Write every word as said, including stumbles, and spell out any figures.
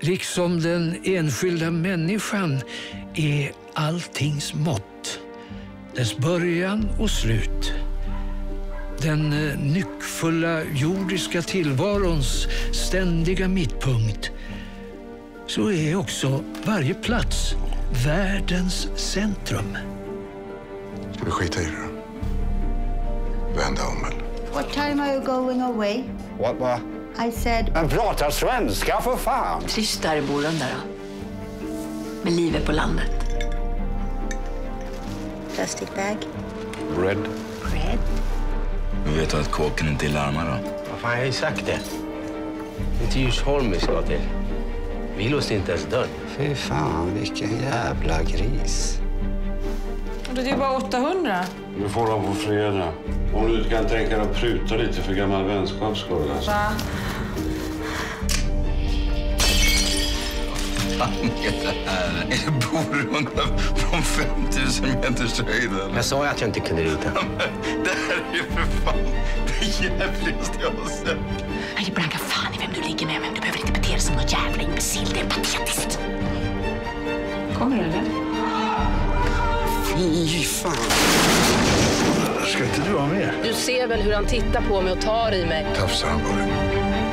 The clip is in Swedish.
liksom den enskilda människan, är alltings mått, dess början och slut. Den nyckfulla jordiska tillvarons ständiga mittpunkt, så är också varje plats världens centrum. Ska vi skita i det då? Vända om väl. What time are you going away? What, va? I said... Men prata svenska för fan! Trista i Borlunda då. Med livet på landet. Plastic bag. Bread. Bread. Vi vet att kåken inte är larmar då. Vad fan, jag har ju sagt det. Det är till Djursholm vi ska till. Vi låste inte ens dörren. Fy fan, vilken jävla gris. Det är ju bara åttahundra. Du får dem på fredag. Om du inte kan tänka dig att pruta lite för gammal vänskap ska du alltså. Va? Vad fan är det här? Är det Borlunda från femtusen meters höjd eller? Jag sa ju att jag inte kunde rita. Det här är ju för fan det jävligaste jag har sett. Nej, blanka fan i vem du ligger med, men du behöver inte bete dig som någon jävla imbecill. Det är patetiskt. Kommer du eller? Fy fan. Ska inte du vara med? Du ser väl hur han tittar på mig och tar i mig. Tafsar han på dig.